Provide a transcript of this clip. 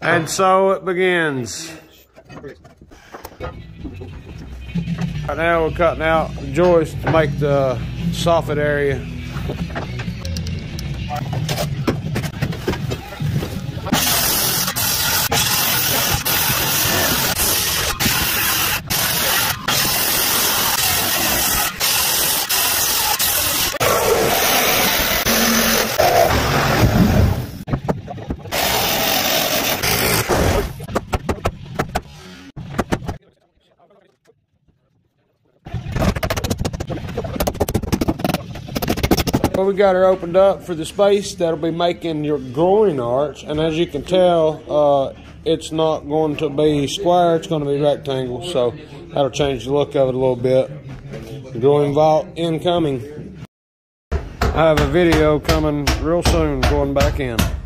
And so it begins. Right now we're cutting out the joist to make the soffit area. Well, we got her opened up for the space that'll be making your groin arch, and as you can tell, it's not going to be square, it's going to be rectangle, so that'll change the look of it a little bit. The groin vault incoming. I have a video coming real soon going back in.